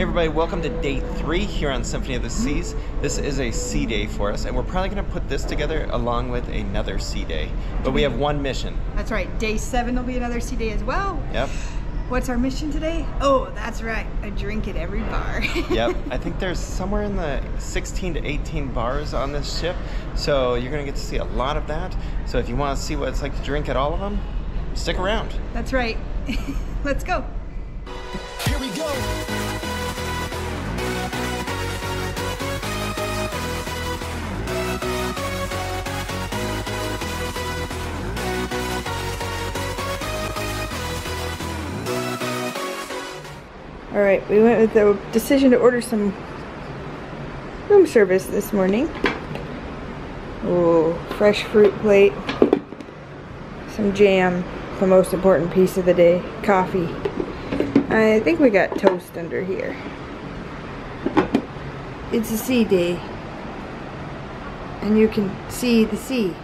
Hey everybody, welcome to day 3 here on Symphony of the Seas. This is a sea day for us, and we're probably going to put this together along with another sea day. But we have one mission. That's right. Day 7 will be another sea day as well. Yep. What's our mission today? Oh, that's right. A drink at every bar. Yep. I think there's somewhere in the 16 to 18 bars on this ship, so you're going to get to see a lot of that. So if you want to see what it's like to drink at all of them, stick around. That's right. Let's go. Here we go. All right, we went with the decision to order some room service this morning. Oh, fresh fruit plate, some jam, the most important piece of the day, coffee. I think we got toast under here. It's a sea day, and you can see the sea.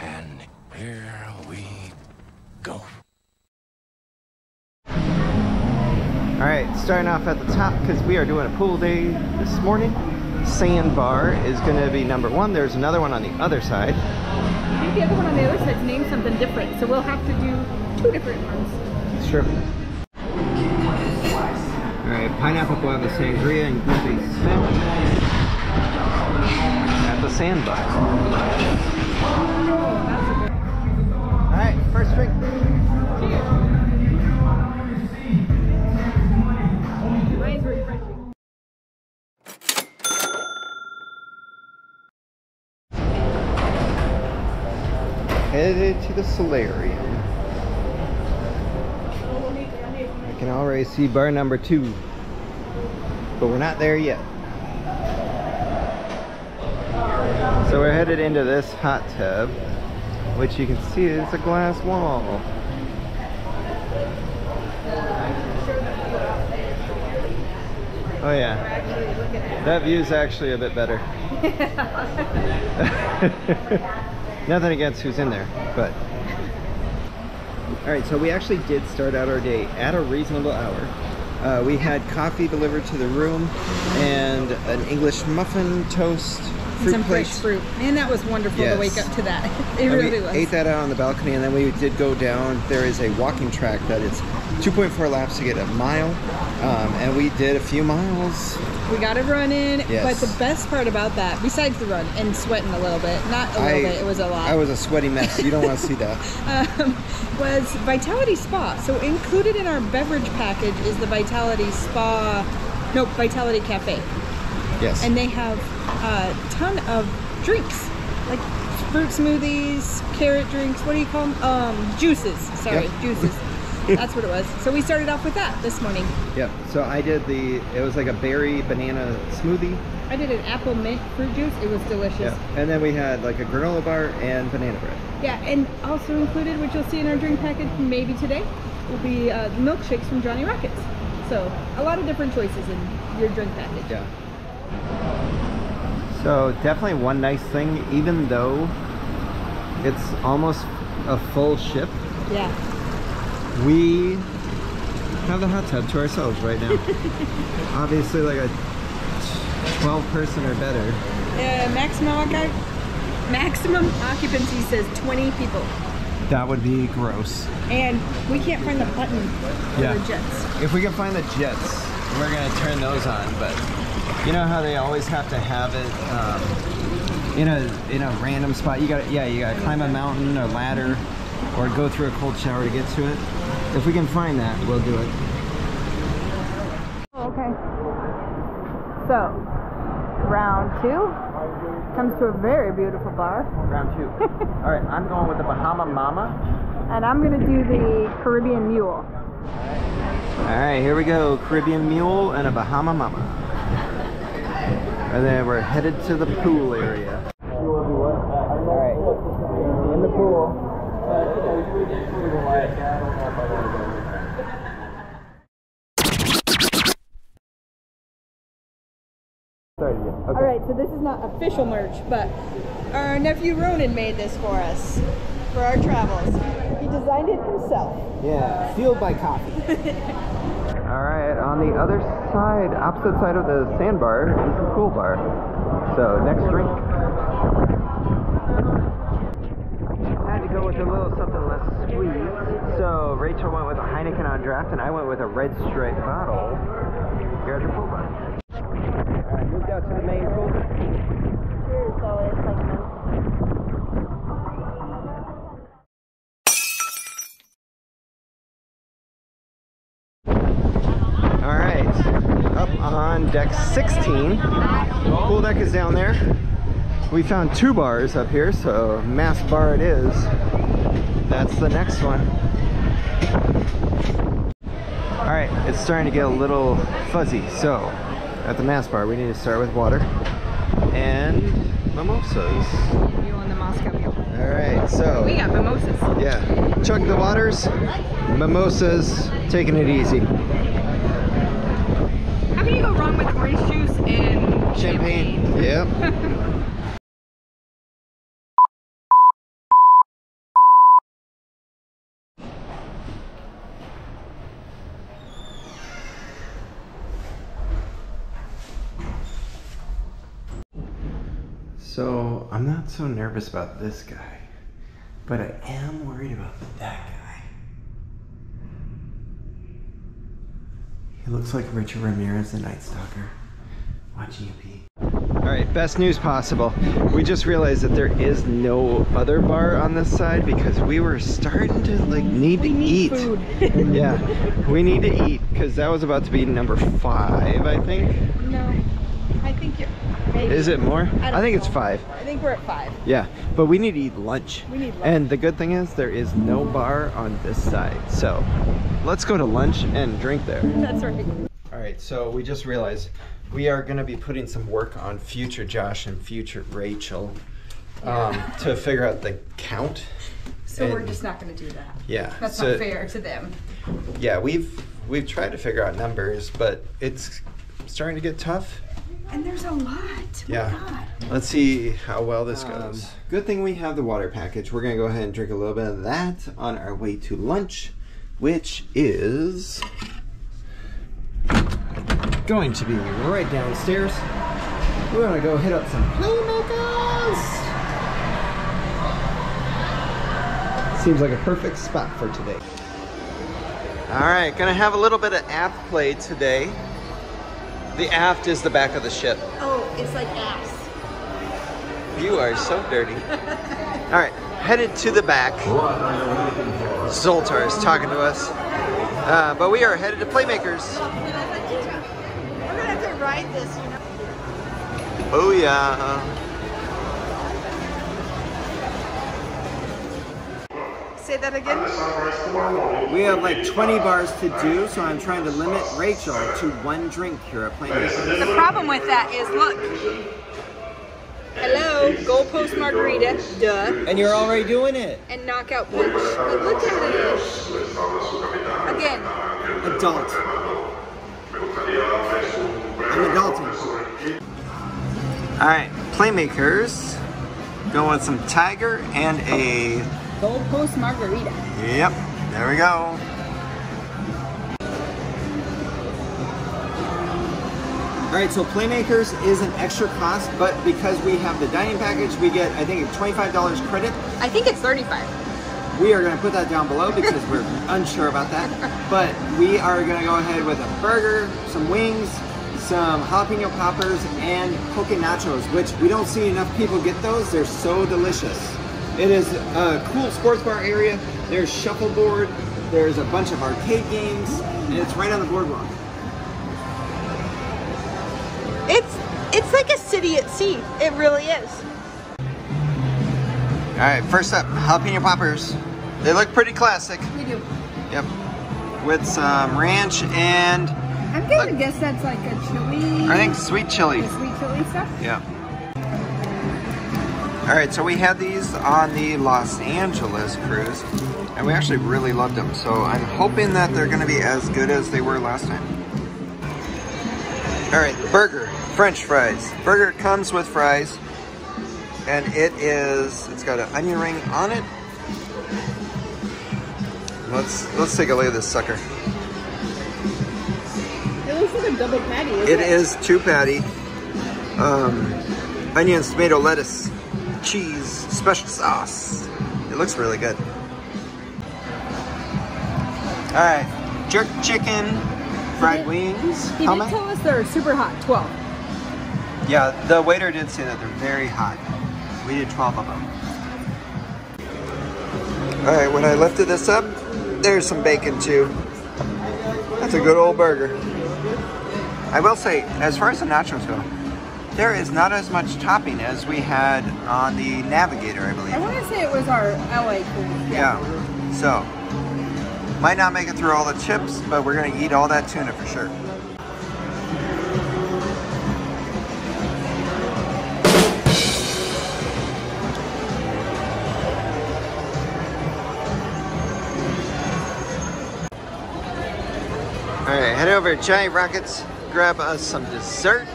And here we go. Alright, starting off at the top because we are doing a pool day this morning. Sandbar is going to be number one. There's another one on the other side. I think the other one on the other side's named something different, so we'll have to do 2 different ones. Sure. Alright, pineapple guava sangria and gourmet salad at the Sandbar. Alright, first drink. Cheers. Mine's refreshing. Headed to the solarium. I can already see bar number 2, but we're not there yet. So we're headed into this hot tub, which you can see is a glass wall. Oh yeah, that view's actually a bit better. Nothing against who's in there, but. Alright, so we actually did start out our day at a reasonable hour. We had coffee delivered to the room and an English muffin, toast, fruit, some fresh fruit. And that was wonderful, yes, to wake up to that. It and really was. Ate that out on the balcony, and then we did go down. There is a walking track that is 2.4 laps to get a mile, and we did a few miles. We got a run in, yes. But the best part about that, besides the run and sweating a little bit, not a little bit, it was a lot. I was a sweaty mess. You don't want to see that. Was Vitality Spa. So included in our beverage package is the Vitality Spa, nope, Vitality Cafe. Yes. And they have a ton of drinks, like fruit smoothies, carrot drinks, what do you call them? Juices, sorry, yep. Juices. That's what it was. So we started off with that this morning. Yep. So I did it was like a berry banana smoothie. I did an apple mint fruit juice. It was delicious. Yep. And then we had like a granola bar and banana bread. Yeah, and also included, which you'll see in our drink package maybe today, will be the milkshakes from Johnny Rockets. So a lot of different choices in your drink package. Yeah. So definitely one nice thing, even though it's almost a full ship. Yeah. We have the hot tub to ourselves right now. Obviously like a 12-person or better. Maximum occupancy says 20 people. That would be gross. And we can't find the button for the jets. If we can find the jets, we're going to turn those on. But you know how they always have to have it in a random spot? You got to climb a mountain or ladder or go through a cold shower to get to it. If we can find that, we'll do it. Okay. So, round 2 comes to a very beautiful bar. Round 2. All right, I'm going with the Bahama Mama. And I'm going to do the Caribbean Mule. All right, here we go. Caribbean Mule and a Bahama Mama. And then we're headed to the pool area. All right, in the pool. Alright, so this is not official merch, but our nephew Ronan made this for us, for our travels. He designed it himself. Yeah, fueled by coffee. Alright, on the other side, opposite side of the sandbar, is the pool bar. So, next drink. I had to go with a little something less sweet. So, Rachel went with a Heineken on draft, and I went with a Red Stripe bottle. Here at the pool bar. Alright, moved out to the main pool. Here is always like this. On deck 16, pool deck is down there. We found two bars up here, so mass bar it is. That's the next one. All right, it's starting to get a little fuzzy. So at the mass bar, we need to start with water and mimosas. You on the Moscow Mule? All right, so we got mimosas. Yeah, chug the waters, mimosas, taking it easy. How can you go wrong with orange juice and champagne? Yep. So, I'm not so nervous about this guy, but I am worried about that guy. He looks like Richard Ramirez, the Night Stalker. Watching you pee. Alright, best news possible. We just realized that there is no other bar on this side because we were starting to like need to eat. Food. Yeah, we need to eat because that was about to be number 5, I think. No, I think you're... Maybe. Is it more? I think it's 5. I think we're at 5. Yeah, but we need to eat lunch. We need lunch. And the good thing is there is no bar on this side, so... Let's go to lunch and drink there. That's right. All right, so we just realized we are gonna be putting some work on future Josh and future Rachel to figure out the count. So we're just not gonna do that. Yeah. That's not fair to them. Yeah, we've tried to figure out numbers, but it's starting to get tough. And there's a lot. Yeah. Oh, let's see how well this goes. Good thing we have the water package. We're gonna go ahead and drink a little bit of that on our way to lunch, which is going to be right downstairs. We want to go hit up some Playmakers! Seems like a perfect spot for today. Alright, gonna have a little bit of aft play today. The aft is the back of the ship. Oh, it's like ass. You are so dirty. Alright, headed to the back. Zoltar is talking to us, but we are headed to Playmakers. We're gonna have to ride this, you know. Oh yeah. Say that again. We have like 20 bars to do, so I'm trying to limit Rachel to one drink here at Playmakers. The problem with that is, look. Hello, Gold Coast Margarita, duh. And you're already doing it. And Knockout Punch. Like, look at it. Again. Adult. I'm adulting. Alright, Playmakers. Going with some Tiger and a... Gold Coast Margarita. Yep, there we go. All right, so Playmakers is an extra cost, but because we have the dining package, we get, I think, a $25 credit. I think it's $35. We are going to put that down below because we're unsure about that. But we are going to go ahead with a burger, some wings, some jalapeno poppers, and poke nachos, which we don't see enough people get those. They're so delicious. It is a cool sports bar area. There's shuffleboard. There's a bunch of arcade games, and it's right on the boardwalk. It's like a city at sea. It really is. All right, first up, jalapeno poppers. They look pretty classic. They do. Yep. With some ranch and... I'm going to guess that's like a chili. I think sweet chili. The sweet chili stuff? Yeah. All right, so we had these on the Los Angeles cruise, and we actually really loved them. So I'm hoping that they're going to be as good as they were last time. All right, burger, French fries. Burger comes with fries, and it's got an onion ring on it. Let's take a look at this sucker. It is a double patty, isn't it? It is two patty. Onions, tomato, lettuce, cheese, special sauce. It looks really good. All right, jerk chicken, fried wings. He did tell us they're super hot, 12. Yeah, the waiter did say that they're very hot. We did 12 of them. All right, when I lifted this up, there's some bacon too. That's a good old burger. I will say, as far as the nachos go, there is not as much topping as we had on the Navigator, I believe. I want to say it was our LA food. Yeah, so might not make it through all the chips, but we're going to eat all that tuna for sure. Alright, head over to Johnny Rockets, grab us some dessert,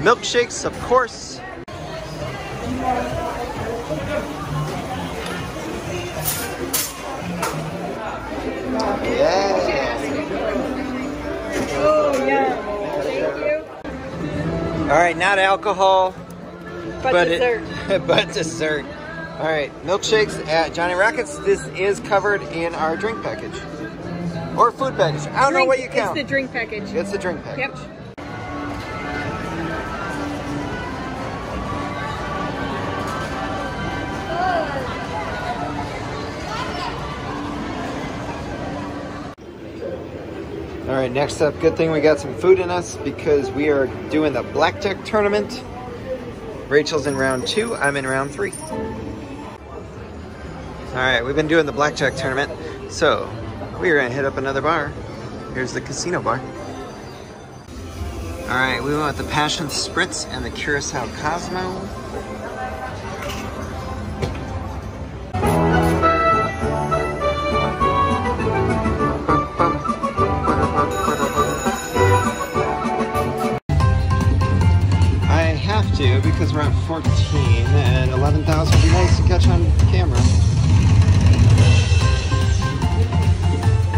milkshakes of course. Yeah. Oh yeah, thank you. Alright, not alcohol, but dessert. But dessert. Alright, milkshakes at Johnny Rockets. This is covered in our drink package. Or food package. I don't know what you count. It's the drink package. It's the drink package. Yep. All right, next up, good thing we got some food in us because we are doing the blackjack tournament. Rachel's in round 2, I'm in round 3. All right, we've been doing the blackjack tournament. So, we're gonna hit up another bar. Here's the casino bar. All right, we went with the Passion Spritz and the Curacao Cosmo. I have to because we're at 14 and 11,000 would be nice to catch on camera.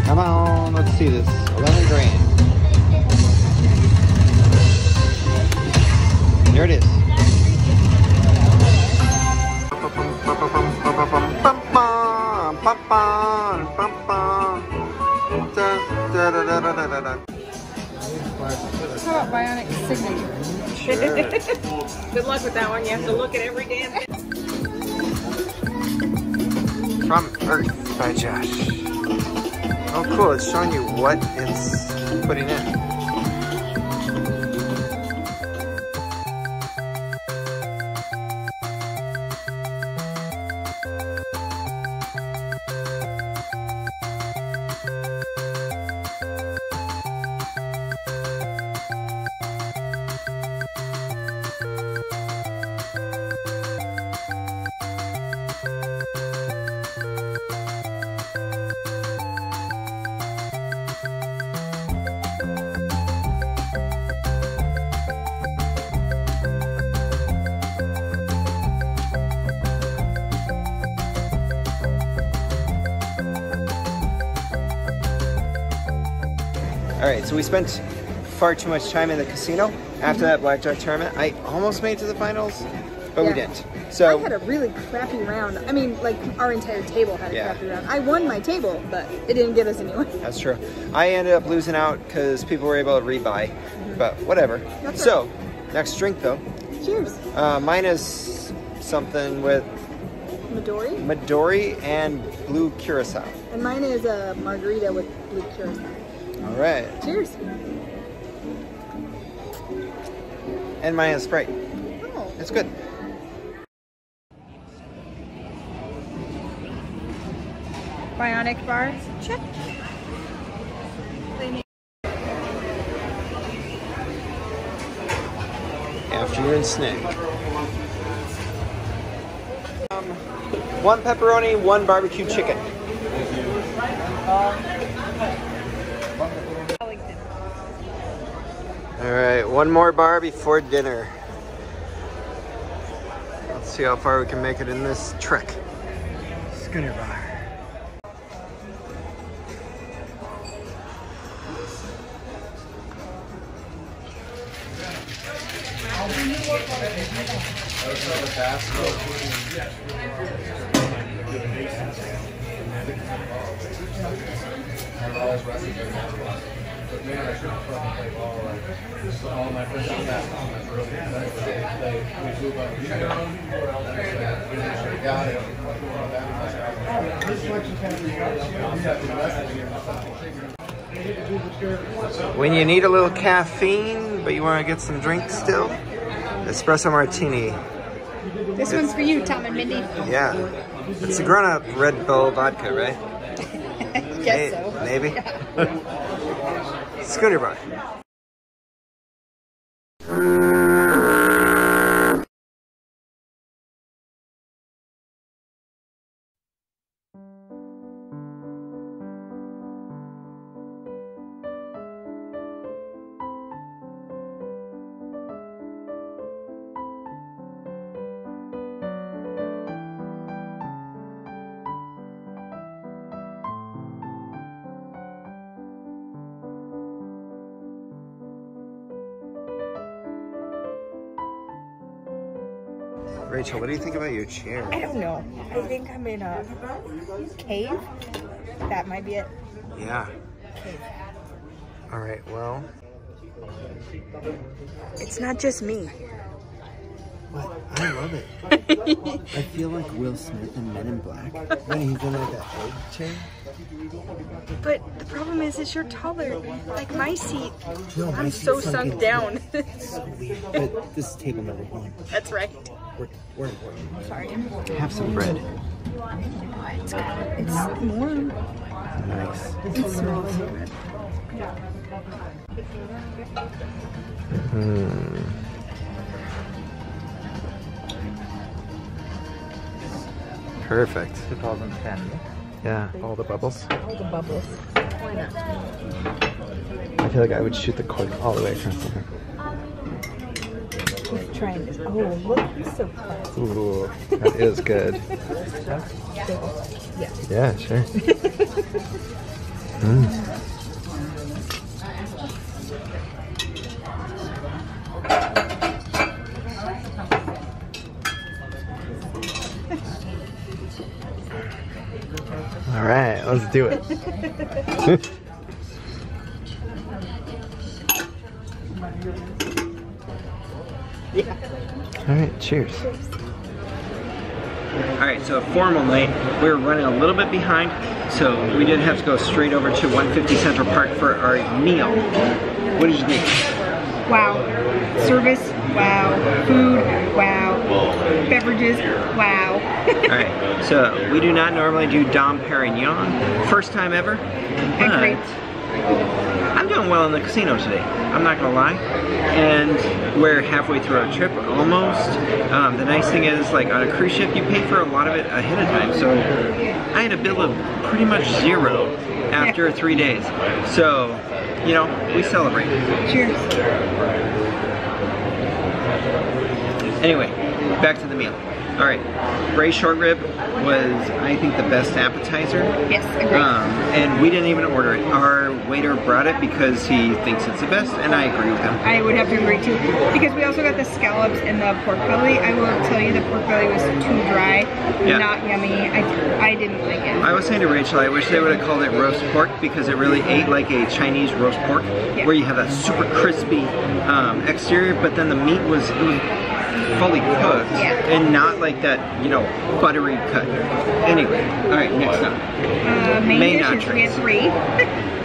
Come on, let's see this. 11 grand. There it is. How about Bionic Signature? Sure. Good luck with that one. You have to look at every damn thing. From Earth by Josh. Oh cool, it's showing you what it's putting in. Alright, so we spent far too much time in the casino after that blackjack tournament. I almost made it to the finals, but we didn't. So I had a really crappy round. I mean, like, our entire table had a crappy round. I won my table, but it didn't get us anywhere. That's true. I ended up losing out because people were able to rebuy, but whatever. That's so, right. Next drink though. Cheers. Mine is something with Midori. Midori and blue curacao. And mine is a margarita with blue curacao. All right. Cheers. And mine is Sprite. Oh. It's good. Bionic bar. Check. Afternoon snack. One pepperoni, one barbecue chicken. All right, one more bar before dinner. Let's see how far we can make it in this trek. Schooner Bar. When you need a little caffeine, but you want to get some drinks still, espresso martini. This one's for you, Tom and Mindy. Yeah. It's a grown-up Red Bull vodka, right? Guess so. Maybe? Yeah. Schooner Bar. Rachel, what do you think about your chair? I don't know. I think I'm in a cave. That might be it. Yeah. Cave. All right, well. It's not just me. What? I love it. I feel like Will Smith in Men in Black. When he's in like that old chair. But the problem is you're taller. Like my seat, no, I'm so sunk down. It's so weird. But this is table number one. That's right. We're sorry. Have some bread. Oh, it's good. It's warm. Nice. It smells so good. Perfect. 2010. Yeah. All the bubbles. All the bubbles. Why not? I feel like I would shoot the cork all the way from here. Trying this. Oh, look, it's so fun. Ooh, that is good. Yeah. Yeah, sure. All right, let's do it. Yeah. All right, cheers. All right, so a formal night. We were running a little bit behind, so we did have to go straight over to 150 Central Park for our meal. What did you think? Wow. Service, wow. Food, wow. Beverages, wow. All right, so we do not normally do Dom Perignon. First time ever. Agreed. I'm doing well in the casino today, I'm not gonna lie, and we're halfway through our trip almost. The nice thing is, like on a cruise ship, you pay for a lot of it ahead of time, so I had a bill of pretty much zero after 3 days. So, you know, we celebrate. Cheers. Anyway, back to the meal. All right, Bray short rib was, I think, the best appetizer. Yes, agreed. And we didn't even order it. Our waiter brought it because he thinks it's the best, and I agree with him. I would have to agree too, because we also got the scallops and the pork belly. I will tell you, the pork belly was too dry, not yummy. I didn't like it. I was saying to Rachel, I wish they would have called it roast pork, because it really ate like a Chinese roast pork, where you have that super crispy exterior, but then the meat was, it was fully cooked, and not like that, you know, buttery cut. Anyway, all right, next up. Main dishes, we had three.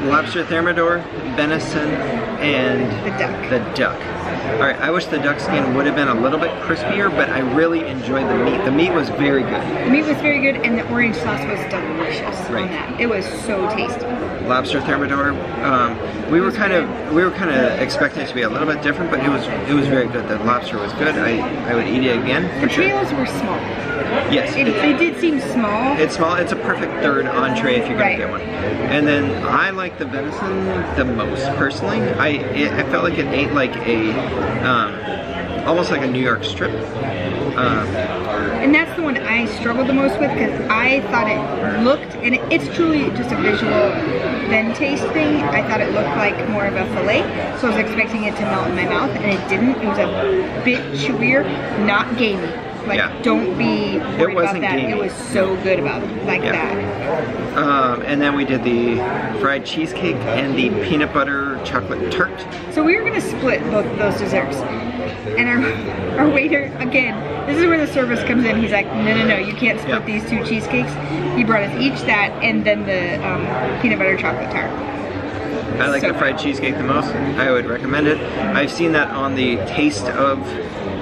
Lobster thermidor, venison, and the duck. All right, I wish the duck skin would have been a little bit crispier, but I really enjoyed the meat. The meat was very good. The meat was very good, and the orange sauce was delicious on that. It was so tasty. Lobster thermidor. We were kind of expecting it to be a little bit different, but it was very good. The lobster was good. I would eat it again. The trails were small. Yes. It did seem small. It's small. It's a perfect third entree if you're going to get one. And then I like the venison the most personally. I felt like it ate like a almost like a New York strip. And that's the one I struggled the most with because I thought it looked, and it's truly just a visual then taste thing. I thought it looked like more of a filet, so I was expecting it to melt in my mouth, and it didn't. It was a bit chewier, not gamey. Like, yeah. Don't be worried about that. Gamey. It was so good about it, like that. And then we did the fried cheesecake and the peanut butter chocolate tart. So we were gonna split both of those desserts. And our waiter, again, this is where the service comes in. He's like, no, you can't split these two cheesecakes. He brought us each that and then the peanut butter chocolate tart. I like the fried cheesecake the most. I would recommend it. I've seen that on the Taste of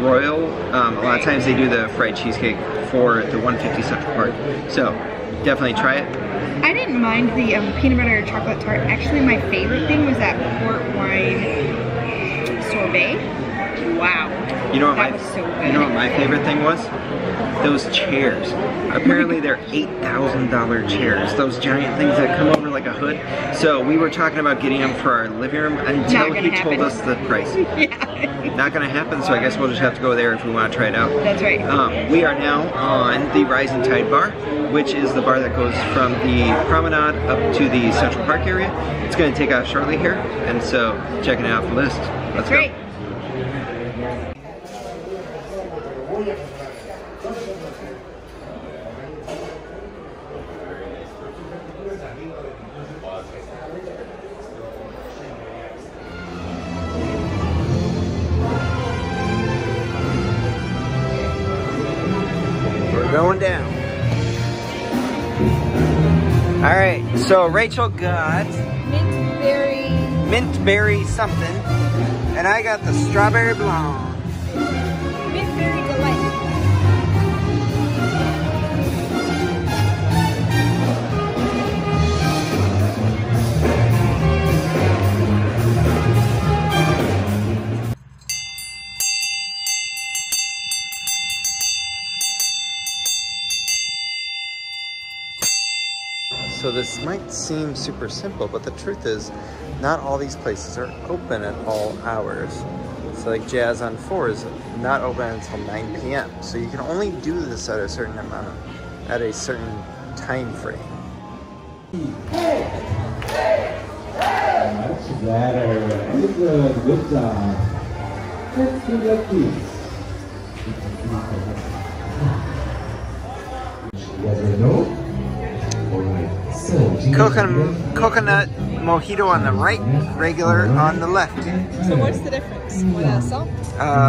Royal. A lot of times they do the fried cheesecake for the 150 Central Park. So definitely try it. I didn't mind the peanut butter chocolate tart. Actually, my favorite thing was that port wine sorbet. Wow. You know what my favorite thing was? Those chairs. Apparently they're $8,000 chairs. Those giant things that come over like a hood. So we were talking about getting them for our living room until he told us the price. Not gonna happen, so I guess we'll just have to go there if we want to try it out. That's right. We are now on the Rise and Tide Bar, which is the bar that goes from the promenade up to the Central Park area. It's gonna take off shortly here, and so checking it out the list. Let's go. We're going down. All right, so Rachel got mint berry something, and I got the strawberry blonde. So this might seem super simple, but the truth is not all these places are open at all hours. So like Jazz on 4 is not open until 9 p.m. So you can only do this at a certain amount, at a certain time frame. Much better. Good job. Let's do that piece. Whether no. Coconut mojito on the right, regular on the left. So what's the difference? One has salt?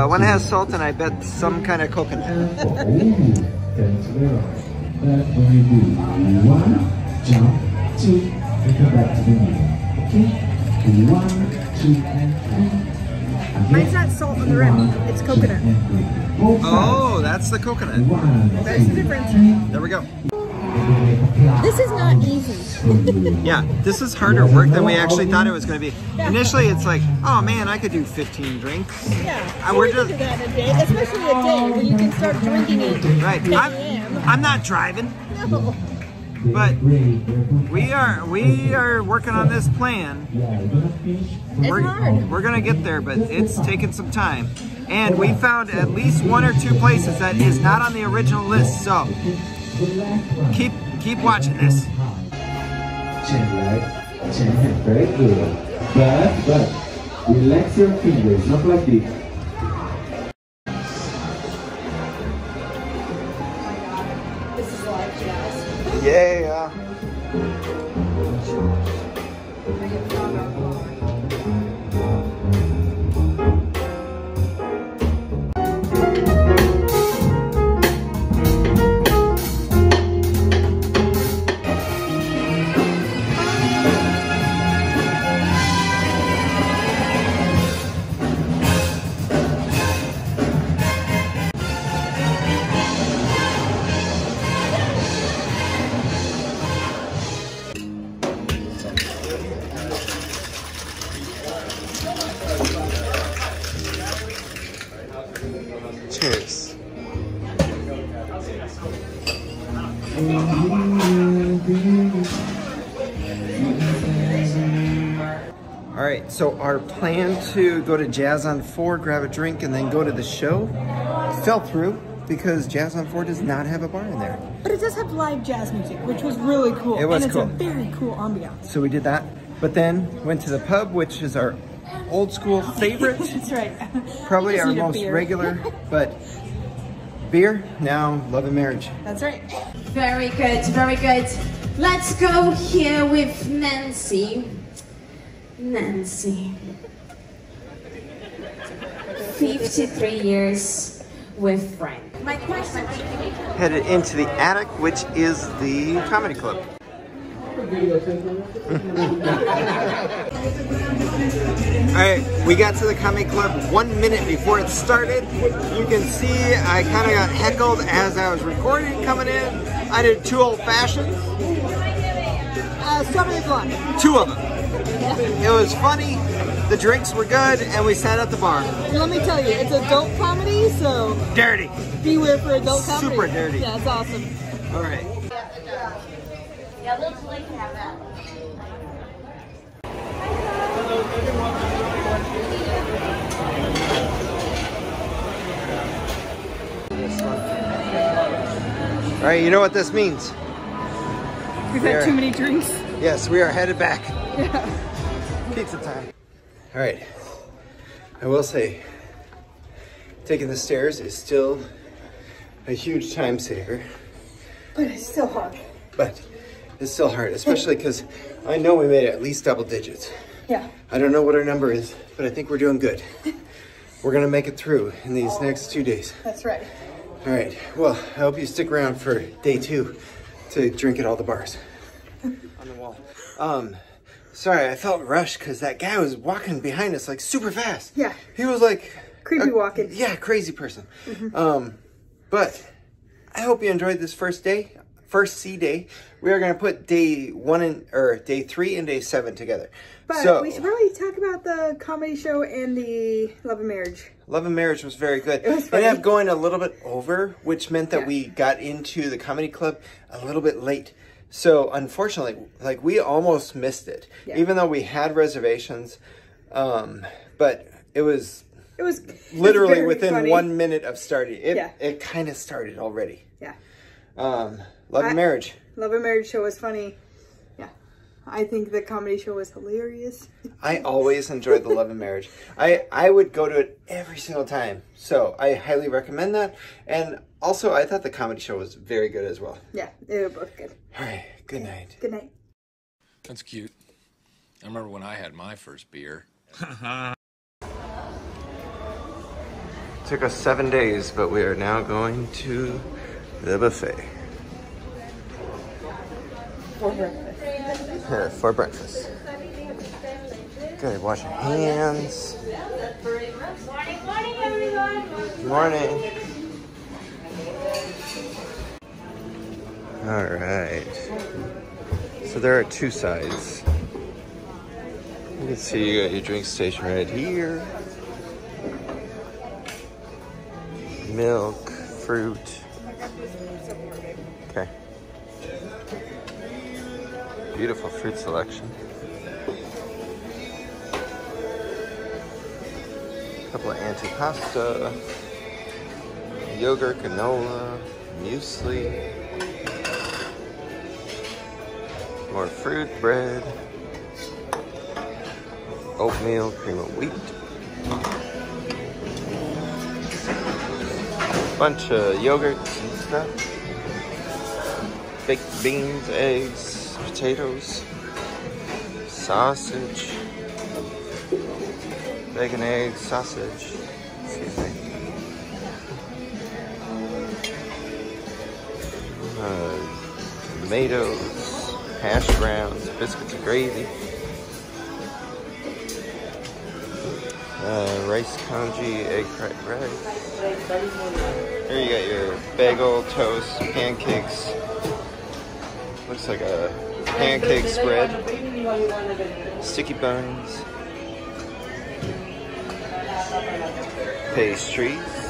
One has salt and I bet some kind of coconut. One, jump, two, and come back to the middle. Okay? And one, two, and three. Mine's not salt on the rim, it's coconut. Oh, that's the coconut. That's the difference. There we go. This is not easy. Yeah, this is harder work than we actually thought it was going to be. Yeah. Initially, it's like, oh man, I could do 15 drinks. Yeah, so we can do that in a day, especially a day where you can start drinking it. Right, I'm not driving. No. But we are working on this plan. We're gonna get there, but it's taking some time. And we found at least one or two places that is not on the original list. So. Keep watching this. Chin left, very good. But, relax your fingers, not like this. This is live jazz. Yeah. So our plan to go to Jazz on 4, grab a drink, and then go to the show fell through. because Jazz on 4 does not have a bar in there. But it does have live jazz music, which was really cool. It was cool. And it's a very cool ambiance. So we did that, but then went to the pub, which is our old school favorite. That's right. Probably our most regular, but beer, now love and marriage. That's right. Very good, very good. Let's go here with Nancy. Nancy. 53 years with Frank. My question. Headed into the attic, which is the comedy club. Alright, we got to the comedy club 1 minute before it started. You can see I kind of got heckled as I was recording coming in. I did two old fashions. Strawberry blonde. Two of them. It was funny, the drinks were good, and we sat at the bar. And let me tell you, it's adult comedy, so... Dirty! Beware for adult comedy. Super dirty. Yeah, it's awesome. Alright. Yeah, looks like you have that. Alright, you know what this means. We've had too many drinks. Yes, we are headed back. Yeah. Pizza time. All right, I will say, taking the stairs is still a huge time saver. But it's still hard. But it's still hard, especially because I know we made at least double digits. Yeah. I don't know what our number is, but I think we're doing good. We're gonna make it through in these next 2 days. That's right. All right, well, I hope you stick around for day 2 to drink at all the bars. On the wall. Sorry, I felt rushed because that guy was walking behind us like super fast. Yeah. He was like... Creepy walking. Yeah, crazy person. Mm-hmm. But I hope you enjoyed this first day, first C day. We are going to put day 1 and, or day 3 and day 7 together. But so, we should probably talk about the comedy show and the Love and Marriage. Love and Marriage was very good. It was funny. Ended up going a little bit over, which meant that we got into the comedy club a little bit late. So unfortunately, like we almost missed it, even though we had reservations, but it was literally within funny. 1 minute of starting. It kind of started already. Yeah. Love and Marriage. Love and Marriage show was funny. Yeah. I think the comedy show was hilarious. I always enjoyed the Love and Marriage. I would go to it every single time. So I highly recommend that. And also, I thought the comedy show was very good as well. Yeah, they were both good. All right, good night. Good night. That's cute. I remember when I had my first beer. Took us 7 days, but we are now going to the buffet. For breakfast. For breakfast. Good, wash your hands. Morning, morning, everyone. Morning. All right, so there are 2 sides. You can see you got your drink station right here. Milk, fruit. Okay. Beautiful fruit selection. A couple of antipasta, yogurt, granola, muesli. More fruit, bread, oatmeal, cream of wheat, bunch of yogurts and stuff, baked beans, eggs, potatoes, sausage, bacon, eggs, sausage, excuse me, tomatoes, hash browns, biscuits and gravy, rice congee, egg fried rice. Here you got your bagel, toast, pancakes. Looks like a pancake spread. Sticky buns. Pastries.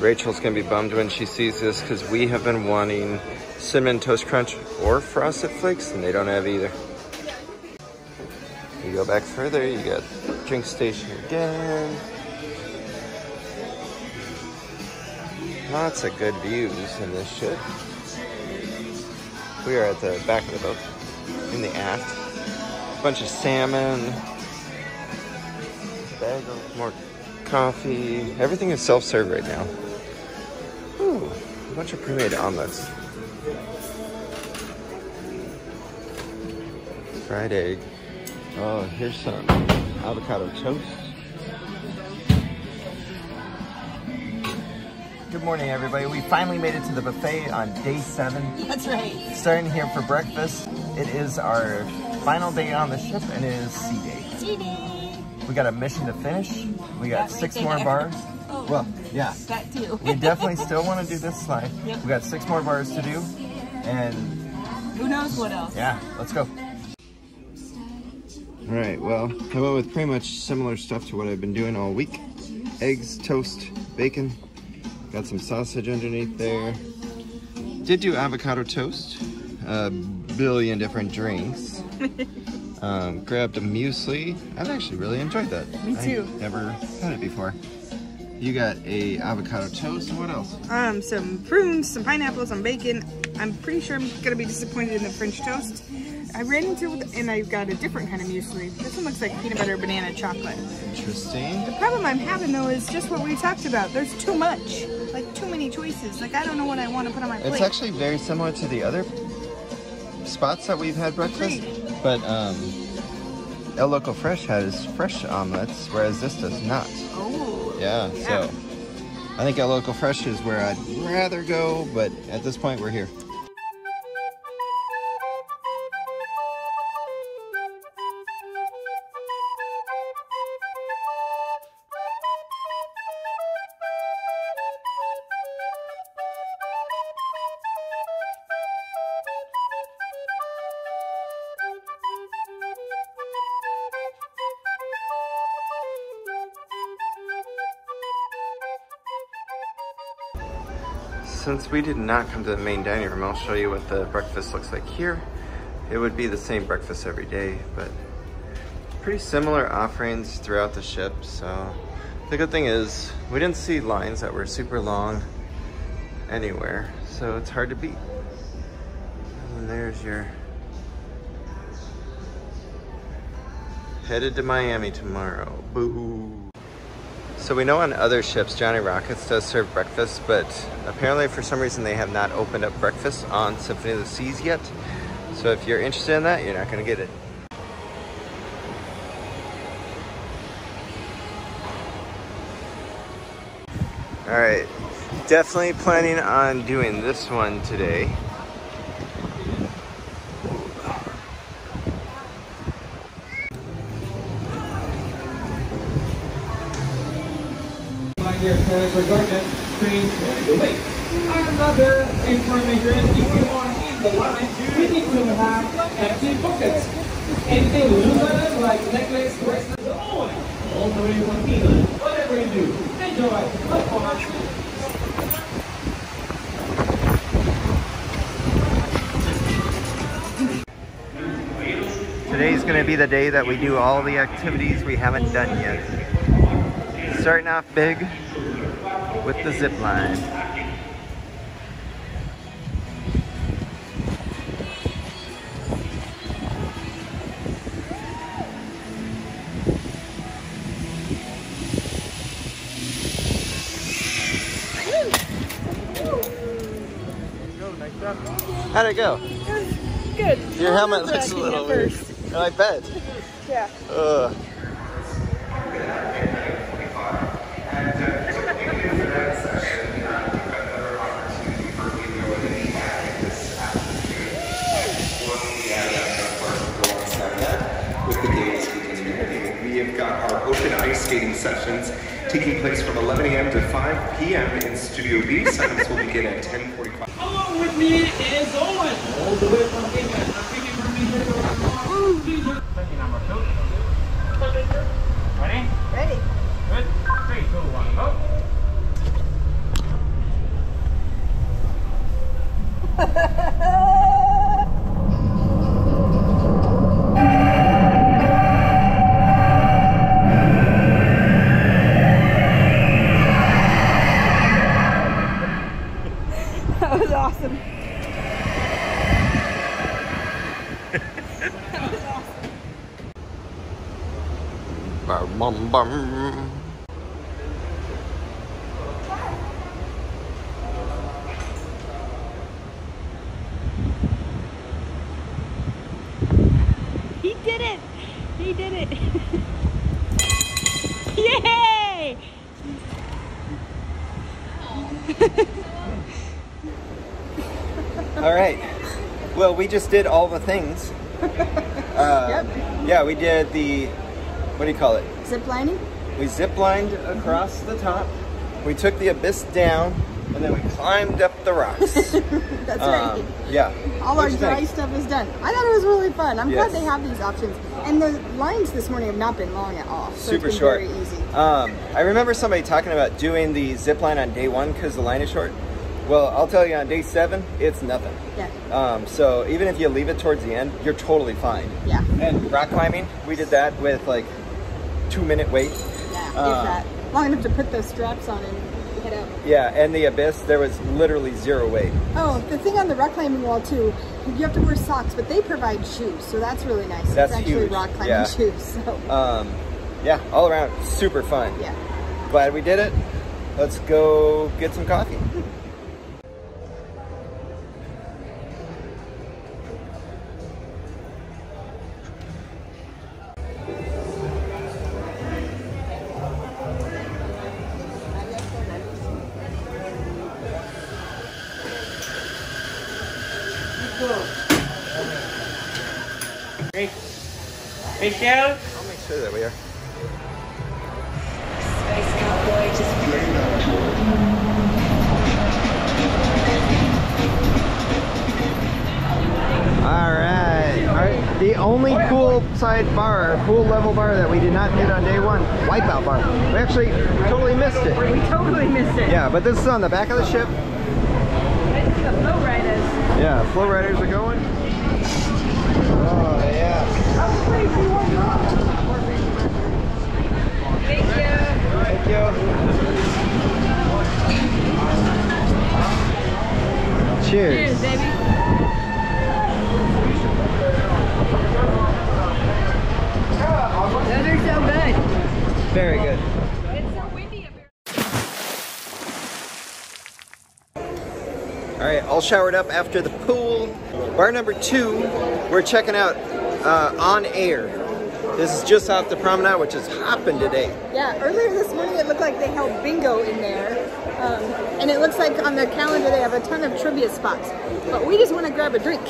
Rachel's gonna be bummed when she sees this because we have been wanting Cinnamon Toast Crunch or Frosted Flakes, and they don't have either. You go back further, you got drink station again. Lots of good views in this ship. We are at the back of the boat, in the aft. Bunch of salmon, bagels, more coffee. Everything is self-serve right now. Ooh, a bunch of pre-made omelets. Fried egg. Oh, here's some avocado toast. Good morning, everybody. We finally made it to the buffet on day 7. That's right. Starting here for breakfast. It is our final day on the ship, and it is sea day. Sea day. We got a mission to finish. We got 6 more bars. Oh, well, yeah. That too. We definitely still want to do this slide. Yep. We got 6 more bars to do, and who knows what else? Yeah, let's go. All right. Well, I went with pretty much similar stuff to what I've been doing all week: eggs, toast, bacon. Got some sausage underneath there. Did do avocado toast. A billion different drinks. Grabbed a muesli. I've actually really enjoyed that. Me too. I've never had it before. You got a avocado toast. What else? Some prunes, some pineapple, some bacon. I'm pretty sure I'm gonna be disappointed in the French toast. I ran into it and I've got a different kind of muesli. This one looks like peanut butter, banana, chocolate. Interesting. The problem I'm having though is just what we talked about. There's too much, like too many choices. Like I don't know what I want to put on my plate. It's actually very similar to the other spots that we've had breakfast. Great. But El Loco Fresh has fresh omelets, whereas this does not. Oh. Yeah, yeah. So I think El Loco Fresh is where I'd rather go, but at this point we're here. Since we did not come to the main dining room, I'll show you what the breakfast looks like here. It would be the same breakfast every day, but pretty similar offerings throughout the ship. So the good thing is we didn't see lines that were super long anywhere, so it's hard to beat. And there's your headed to Miami tomorrow. Boo. So we know on other ships, Johnny Rockets does serve breakfast, but apparently for some reason they have not opened up breakfast on Symphony of the Seas yet. So if you're interested in that, you're not going to get it. All right, definitely planning on doing this one today. Regardless, please wait. Another information, if you are in the line, we need to have empty pockets. Anything loose like necklace, bracelets, or all the way from England. Whatever you do, enjoy. Have fun. Today's going to be the day that we do all the activities we haven't done yet. Starting off big with the zip line. How'd it go? It was good. Your helmet looks a little weird. I bet. Yeah. Ugh. Skating sessions taking place from 11 a.m. to 5 p.m. in Studio B. Sessions will begin at 10:45. Along with me is Owen. All the way from England. I'm picking from England. Ready? Ready. Good. 3, 2, 1, go. Bum, bum, bum. He did it! He did it! Yay! All right. Well, we just did all the things. Yeah, we did the, what do you call it? Ziplining? We ziplined across the top. We took the Abyss down, and then we climbed up the rocks. That's right. Yeah. All our dry stuff is done. I thought it was really fun. I'm glad they have these options. And the lines this morning have not been long at all. So super it's been short. Very easy. I remember somebody talking about doing the zipline on day one because the line is short. Well, I'll tell you, on day 7, it's nothing. Yeah. So even if you leave it towards the end, you're totally fine. Yeah. And rock climbing, we did that with like 2-minute wait. Yeah, that. Long enough to put those straps on and head out. Yeah, and the Abyss, there was literally zero wait. Oh, the thing on the rock climbing wall too, you have to wear socks, but they provide shoes, so that's really nice. That's it's actually huge. Rock climbing shoes. So. Yeah, all around, super fun. Yeah. Glad we did it. Let's go get some coffee. Michelle? I'll make sure that we are. Space Cowboy just Alright. The only pool side bar, pool level bar that we did not hit on day 1, Wipeout Bar. We actually totally missed it. We totally missed it. Yeah, but this is on the back of the ship. This is the Flow Riders. Yeah, Flow Riders are going. Oh, yeah. Thank you. Thank you. Cheers. Cheers, baby. Those are so good. Very good. It's so windy up here. All right, all showered up after the pool. Bar number 2, we're checking out On Air. This is just off the promenade, which is hopping today. Yeah, earlier this morning it looked like they held bingo in there. And it looks like on their calendar they have a ton of trivia spots. But we just want to grab a drink.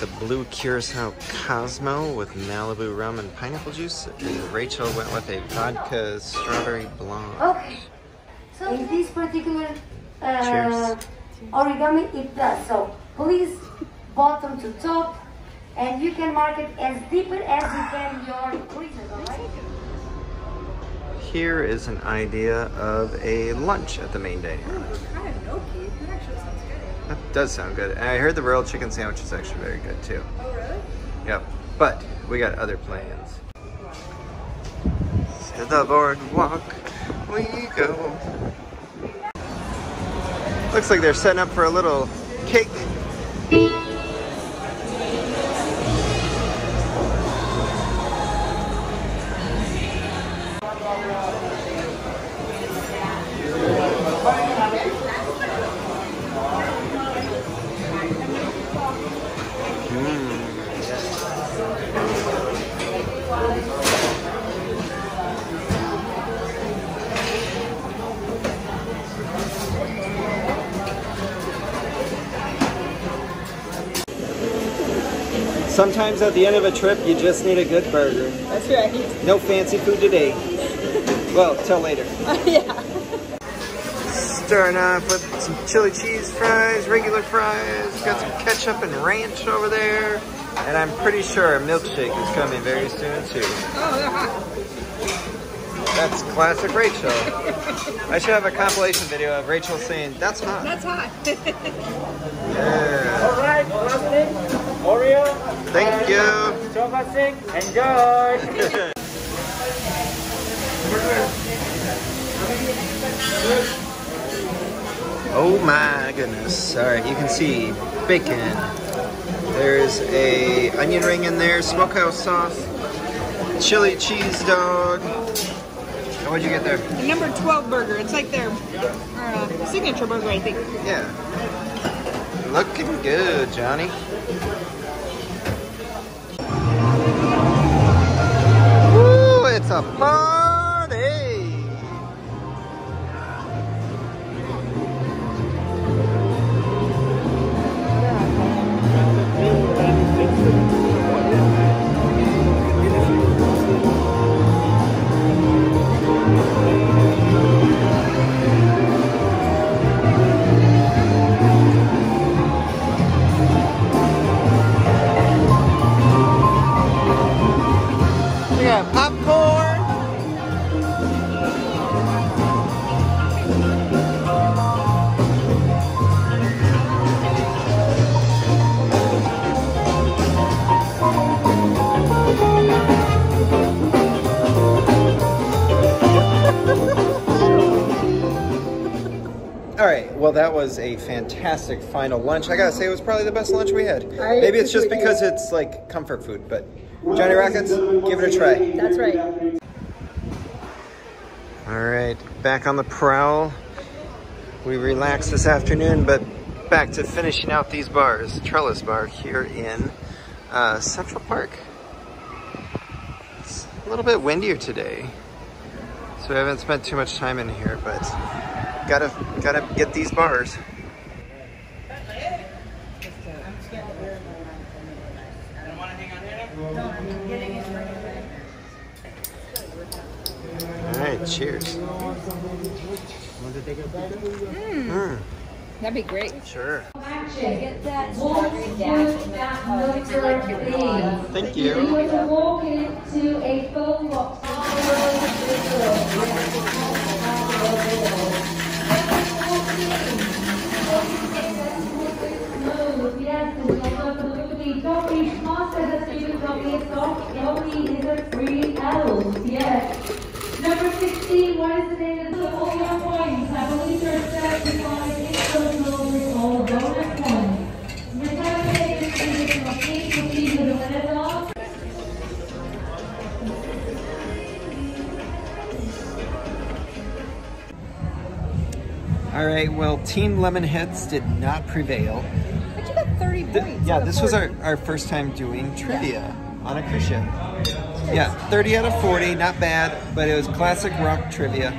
The Blue Curacao Cosmo with Malibu rum and pineapple juice, and Rachel went with a vodka strawberry blonde. Okay, so in this particular origami it does, so please bottom to top, and you can mark it as deeper as you can your creases, alright? Here is an idea of a lunch at the main dining room. That does sound good. And I heard the royal chicken sandwich is actually very good too. Oh, really? Yep. But we got other plans. To the boardwalk we go. Looks like they're setting up for a little cake. Sometimes at the end of a trip, you just need a good burger. That's right. No fancy food today. Well, till later. Yeah. Starting off with some chili cheese fries, regular fries. Got some ketchup and ranch over there. And I'm pretty sure a milkshake is coming very soon, too. Oh, they're hot. That's classic Rachel. I should have a compilation video of Rachel saying, that's hot. That's hot. Yeah. All right, Oreo. Thank you. Chocolate stick. Enjoy. Oh my goodness. All right, you can see bacon. There's a onion ring in there, smokehouse sauce, chili cheese dog. And what'd you get there? Number 12 burger. It's like their signature burger, I think. Yeah. Looking good, Johnny. Woo, it's a party! Well, that was a fantastic final lunch. I gotta say, it was probably the best lunch we had. Maybe it's just because it's like comfort food, but Johnny Rockets, give it a try. That's right. All right, back on the prowl. We relaxed this afternoon, but back to finishing out these bars. Trellis Bar here in Central Park. It's a little bit windier today, so I haven't spent too much time in here, but gotta get these bars. All right, cheers. That'd be great. Sure. Thank you. Yes. Number 16, what is the name of the whole young coins? I believe you're set to find $8 all donut coins. Retaliated is from 8 to 3 to the letter off. All right, well, Team Lemon Heads did not prevail. But you got 30 points. Yeah, this was our first time doing trivia on a cruise ship. Yeah, 30 out of 40, not bad, but it was classic rock trivia.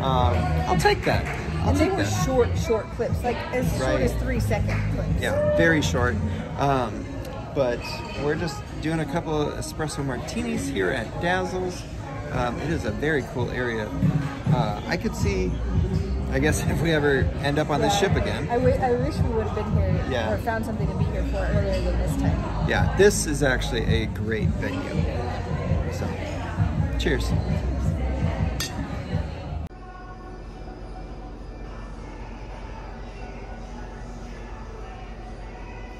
I'll take that. I'll take that. And they were short clips, like as short as 3-second clips. Yeah, very short. But we're just doing a couple of espresso martinis here at Dazzle's. It is a very cool area. I could see, I guess, if we ever end up on this ship again. I wish we would have been here or found something to be here for earlier than this time. Yeah, this is actually a great venue. So, cheers.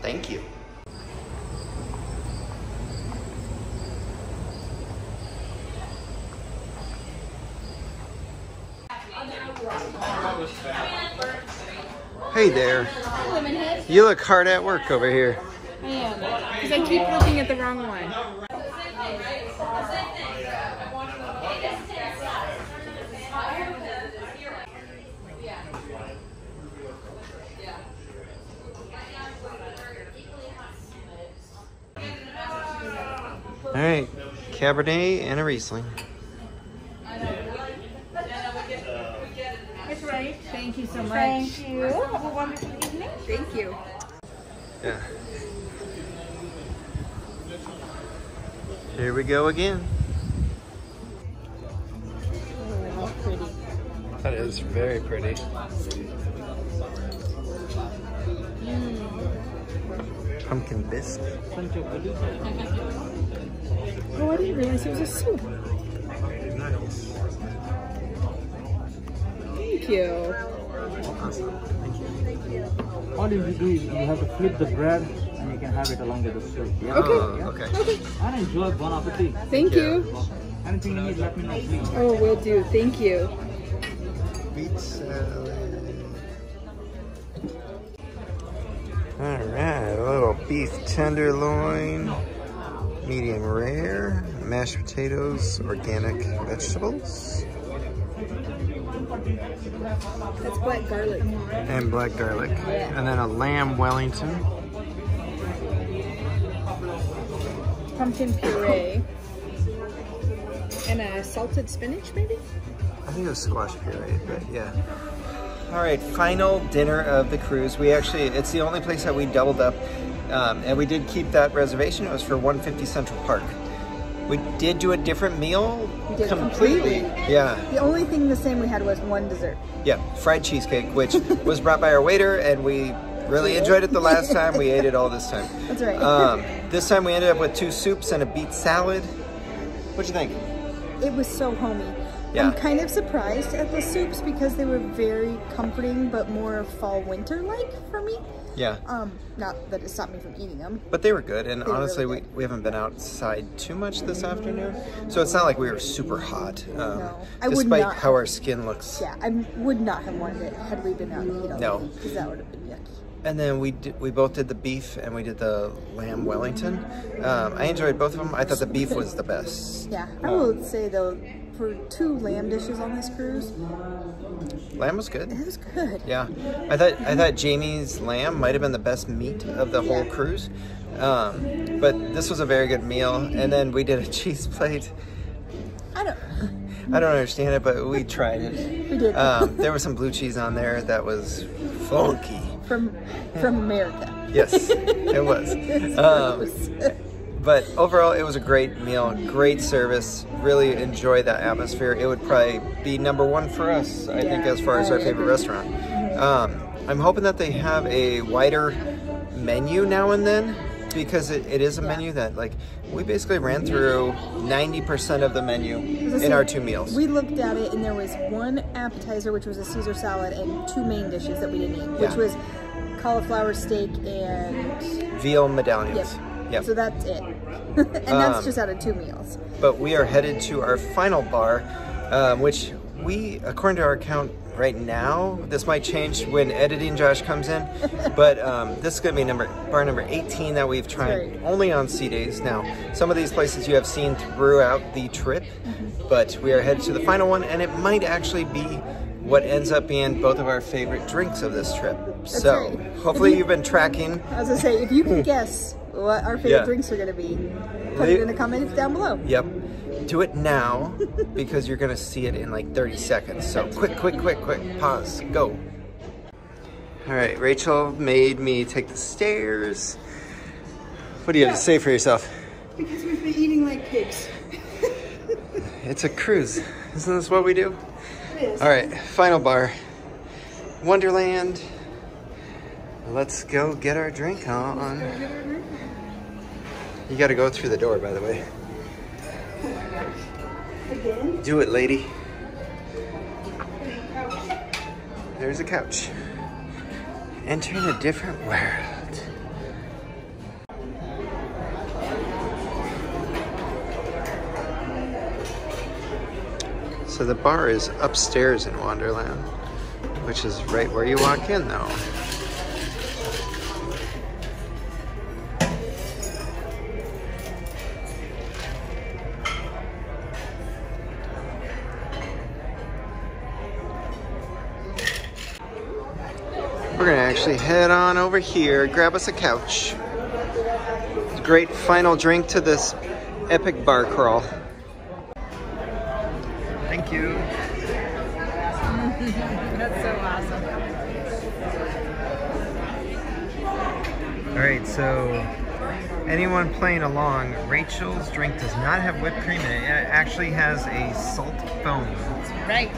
Thank you. Hey there. You look hard at work over here. I am, because I keep looking at the wrong one. All right, Cabernet and a Riesling. Thank you so much. Thank you. Have a wonderful evening. Thank you. Yeah. Here we go again. Oh, how pretty. That is very pretty. Pumpkin biscuit. Oh, I didn't realize it was a soup. Thank you. All you do is you have to flip the bread and you can have it along with the street. Yeah. Okay. Yeah. Okay. And enjoy. Bon appetit. Thank you. Anything you need, let me know, please. Oh, will do. Thank you. All right, a little beef tenderloin, medium rare, mashed potatoes, organic vegetables. That's black garlic. And black garlic. Yeah. And then a lamb wellington. Pumpkin puree. And a salted spinach, maybe? I think it was squash puree, but yeah. All right, final dinner of the cruise. We actually, it's the only place that we doubled up, and we did keep that reservation. It was for 150 Central Park. We did do a different meal completely. Yeah. The only thing the same we had was one dessert. Yeah, fried cheesecake, which was brought by our waiter, and we really enjoyed it the last time. We ate it all this time. That's right. This time we ended up with two soups and a beet salad. What'd you think? It was so homey. Yeah. I'm kind of surprised at the soups because they were very comforting, but more fall winter like for me. Yeah. Not that it stopped me from eating them. But they were good, and honestly, really good. We haven't been outside too much this afternoon, so it's not like we were super hot. No, I would not. Despite how our skin looks. Yeah, I would not have wanted it had we been out and eaten all day, because that would have been yucky. And then we both did the beef and we did the lamb wellington. I enjoyed both of them. I thought the beef was the best. Yeah, I will say though, for two lamb dishes on this cruise, lamb was good. It was good. Yeah, I thought Jamie's lamb might have been the best meat of the whole cruise, but this was a very good meal. And then we did a cheese plate. I don't understand it, but we tried it. We did. There was some blue cheese on there that was funky. From America. Yes, it was. But overall, it was a great meal, great service. Really enjoy that atmosphere. It would probably be #1 for us, I think, as far as our favorite restaurant. I'm hoping that they have a wider menu now and then, because it is a menu that, like, we basically ran through 90% of the menu in our two meals. We looked at it, and there was one appetizer, which was a Caesar salad, and two main dishes that we didn't eat, which was cauliflower steak and veal medallions. Yep. Yep. So that's it. And that's just out of two meals. But we are headed to our final bar, which we, according to our account right now, this might change when editing Josh comes in, but this is going to be bar number 18 that we've tried only on sea days now. Some of these places you have seen throughout the trip, but we are headed to the final one, and it might actually be what ends up being both of our favorite drinks of this trip. That's so hopefully you've been tracking. I was going to say, if you can guess what our favorite drinks are going to be, put it in the comments down below. Yep. Do it now, because you're going to see it in like 30 seconds. So quick, pause, go. All right, Rachel made me take the stairs. What do you have to say for yourself? Because we've been eating like pigs. It's a cruise. Isn't this what we do? It is. All right, final bar. Wonderland. Let's go get our drink on. You got to go through the door, by the way. Again? Do it, lady. There's a couch. Entering a different world. So the bar is upstairs in Wonderland, which is right where you walk in, though. Head on over here, grab us a couch. Great final drink to this epic bar crawl. Thank you. That's so awesome. All right, so anyone playing along, Rachel's drink does not have whipped cream in it. It actually has a salt foam. That's right.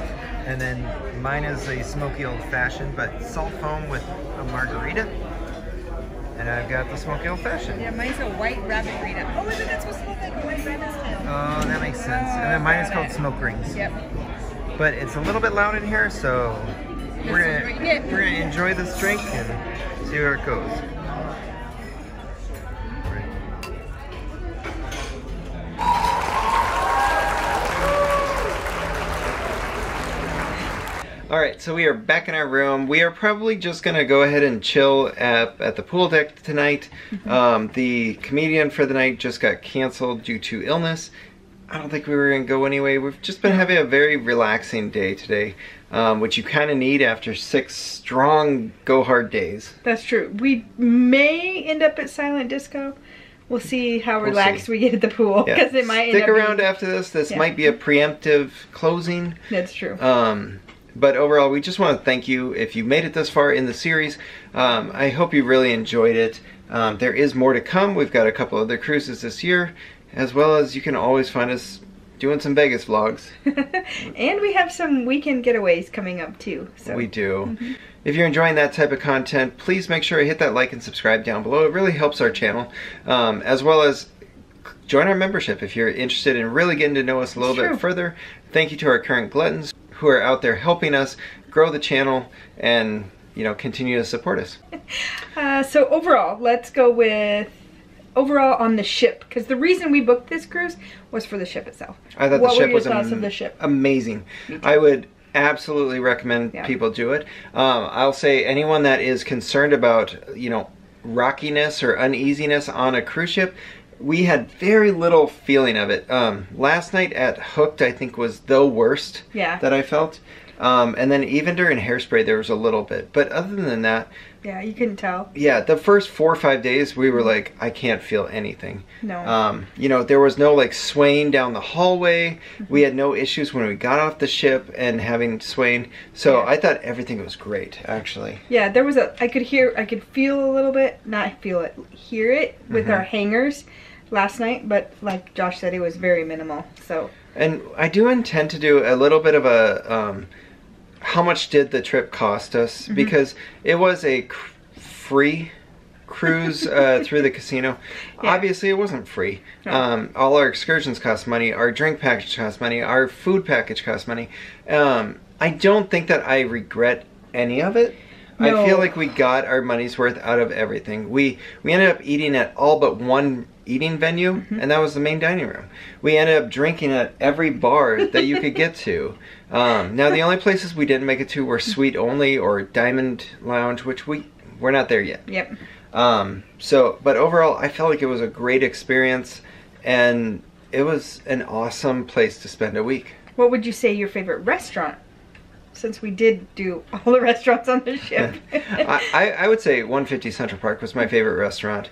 And then mine is a smoky old-fashioned, but salt foam with a margarita. And I've got the smoky old-fashioned. Yeah, mine's a white rabbit rita. Oh, isn't that supposed to look like a white rabbit's tail? Oh, that makes sense. And then mine is called smoke rings. Yep. But it's a little bit loud in here, so we're gonna enjoy this drink and see where it goes. Alright, so we are back in our room. We are probably just going to go ahead and chill at the pool deck tonight. The comedian for the night just got canceled due to illness. I don't think we were going to go anyway. We've just been having a very relaxing day today, which you kind of need after 6 strong go-hard days. That's true. We may end up at Silent Disco. We'll see how relaxed we get at the pool, because it might stick around after this. This might be a preemptive closing. That's true. But overall, we just want to thank you if you made it this far in the series. I hope you really enjoyed it. There is more to come. We've got a couple other cruises this year, as well as you can always find us doing some Vegas vlogs. And we have some weekend getaways coming up too. So. We do. Mm-hmm. If you're enjoying that type of content, please make sure to hit that like and subscribe down below. It really helps our channel, as well as join our membership if you're interested in really getting to know us a little bit further. Thank you to our current gluttons who are out there helping us grow the channel and, you know, continue to support us. So overall, let's go with overall on the ship, because the reason we booked this cruise was for the ship itself. I thought the ship was amazing. I would absolutely recommend people do it. I'll say anyone that is concerned about, you know, rockiness or uneasiness on a cruise ship, we had very little feeling of it. Last night at Hooked, I think, was the worst that I felt. And then even during Hairspray, there was a little bit. But other than that... Yeah, you couldn't tell. Yeah, the first 4 or 5 days, we were like, I can't feel anything. No. You know, there was no, like, swaying down the hallway. Mm-hmm. We had no issues when we got off the ship and having swaying. So I thought everything was great, actually. Yeah, there was a... I could feel a little bit. Not feel it. Hear it with our hangers last night. But like Josh said, it was very minimal. So... And I do intend to do a little bit of a, how much did the trip cost us? Mm-hmm. Because it was a free cruise through the casino. Obviously, it wasn't free. No. All our excursions cost money. Our drink package cost money. Our food package cost money. I don't think that I regret any of it. No. I feel like we got our money's worth out of everything. We ended up eating at all but one eating venue, and that was the main dining room. We ended up drinking at every bar that you could get to. Now, the only places we didn't make it to were Suite Only or Diamond Lounge, which we're not there yet. Yep. So, but overall, I felt like it was a great experience, and it was an awesome place to spend a week. What would you say your favorite restaurant? Since we did do all the restaurants on the ship. I would say 150 Central Park was my favorite restaurant.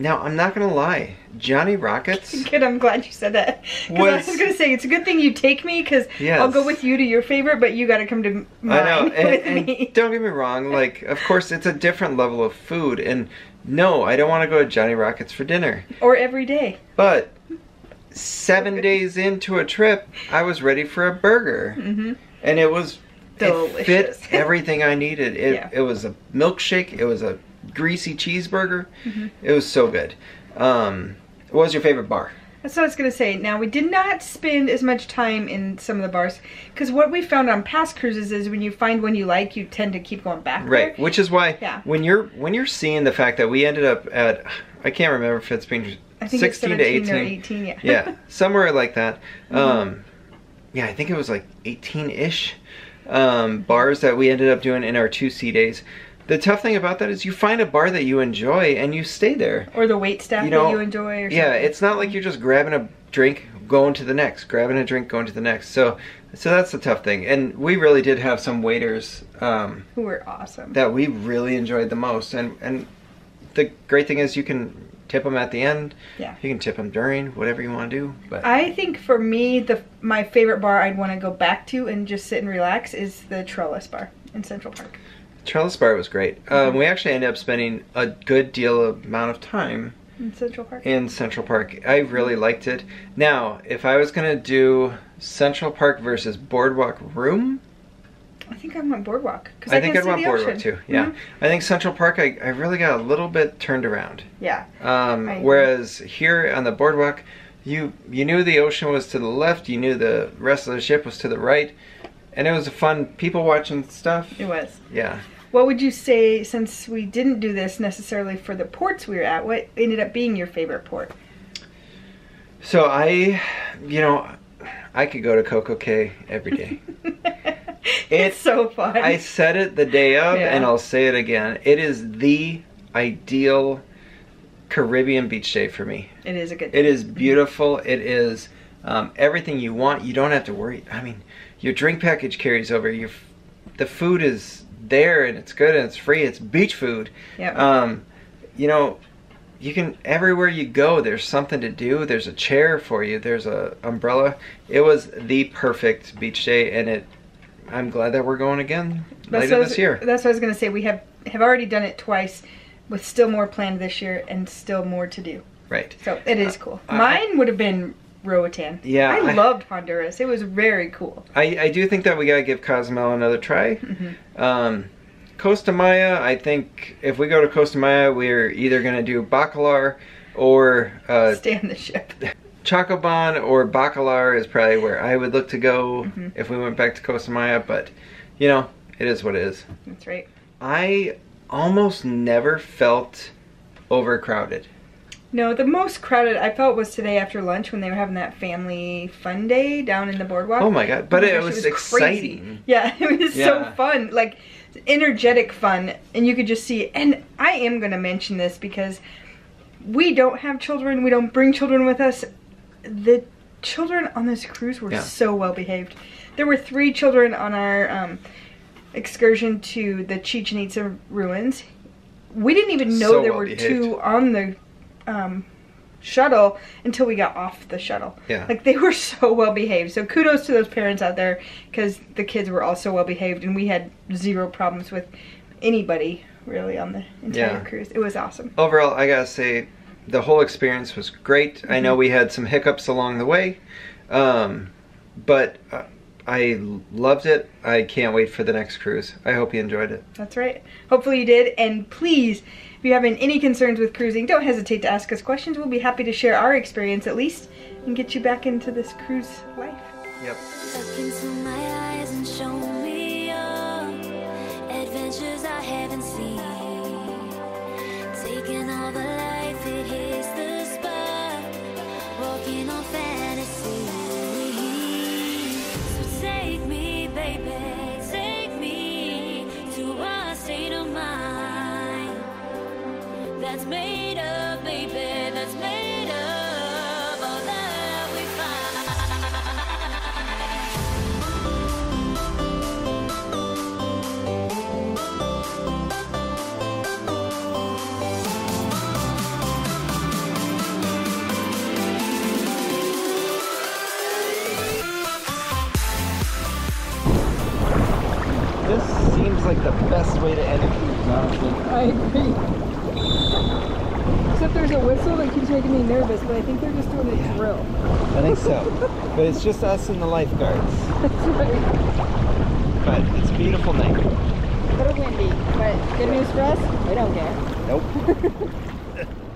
Now, I'm not going to lie. Johnny Rockets... Good, I'm glad you said that. I was going to say, it's a good thing you take me, because I'll go with you to your favorite, but you got to come to mine. I know, and don't get me wrong. Like, of course, it's a different level of food, and no, I don't want to go to Johnny Rockets for dinner. Or every day. But 7 days into a trip, I was ready for a burger. Mm-hmm. And it was delicious. It fit everything I needed. It was a milkshake. It was a greasy cheeseburger. It was so good. What was your favorite bar? That's what I was going to say. Now, we did not spend as much time in some of the bars, because what we found on past cruises is when you find one you like, you tend to keep going back there. Which is why when you're seeing the fact that we ended up at, I can't remember if it's been 16 to 18. Or 18 yeah, somewhere like that. Yeah, I think it was like 18-ish bars that we ended up doing in our 2 sea days. The tough thing about that is you find a bar that you enjoy and you stay there. Or the waitstaff that you enjoy or something. Yeah, it's not like you're just grabbing a drink, going to the next, grabbing a drink, going to the next. So that's the tough thing. And we really did have some waiters. Who were awesome. That we really enjoyed the most. And the great thing is you can... tip them at the end. Yeah. You can tip them during, whatever you want to do. But I think for me, my favorite bar I'd want to go back to and just sit and relax is the Trellis Bar in Central Park. Trellis Bar was great. We actually ended up spending a good deal amount of time in Central Park. I really liked it. Now, if I was going to do Central Park versus Boardwalk Room, I think I want Boardwalk. I think I'd want Boardwalk too. Yeah, I think Central Park. I really got a little bit turned around. Yeah. Whereas here on the Boardwalk, you knew the ocean was to the left. You knew the rest of the ship was to the right, and it was a fun people watching stuff. It was. Yeah. What would you say, since we didn't do this necessarily for the ports we were at, what ended up being your favorite port? So I could go to Coco Cay every day. It's so fun. I said it the day of, and I'll say it again. It is the ideal Caribbean beach day for me. It is a good day. It is beautiful. It is everything you want. You don't have to worry. I mean, your drink package carries over. Your the food is there, and it's good, and it's free. It's beach food. Yep. You know, you can, everywhere you go, there's something to do. There's a chair for you. There's a umbrella. It was the perfect beach day, and it, I'm glad that we're going again later this year. That's what I was going to say. We have already done it twice, with still more planned this year and still more to do. Right. So it is cool. Mine would have been Roatan. Yeah. I loved Honduras. It was very cool. I do think that we got to give Cozumel another try. Mm-hmm. Costa Maya, I think if we go to Costa Maya, we're either going to do Bacalar or... stay on the ship. Chacobon or Bacalar is probably where I would look to go if we went back to Costa Maya, but, you know, it is what it is. That's right. I almost never felt overcrowded. No, the most crowded I felt was today after lunch when they were having that family fun day down in the Boardwalk. Oh my god, but it was exciting. Crazy. Yeah, it was so fun, like energetic fun, and you could just see, and I am going to mention this because we don't have children, we don't bring children with us. The children on this cruise were so well behaved. There were 3 children on our excursion to the Chichen Itza ruins. We didn't even know there were 2 on the shuttle until we got off the shuttle. Yeah. Like, they were so well behaved. So kudos to those parents out there, because the kids were also well behaved, and we had 0 problems with anybody really on the entire cruise. It was awesome. Overall, I gotta say, the whole experience was great. I know we had some hiccups along the way, but I loved it. I can't wait for the next cruise. I hope you enjoyed it. That's right. Hopefully you did. And please, if you have any concerns with cruising, don't hesitate to ask us questions. We'll be happy to share our experience at least and get you back into this cruise life. Yep. Look into my eyes and show me adventures I haven't seen. Taking all the life, it hits the spot. Walking on fantasy. That's made up, baby, that's made up all that we find. This seems like the best way to end a cruise, honestly. I agree. Except there's a whistle that keeps making me nervous, but I think they're just doing a drill. I think so. But it's just us and the lifeguards. That's right. But it's a beautiful night. A little windy, but good news for us, we don't care. Nope.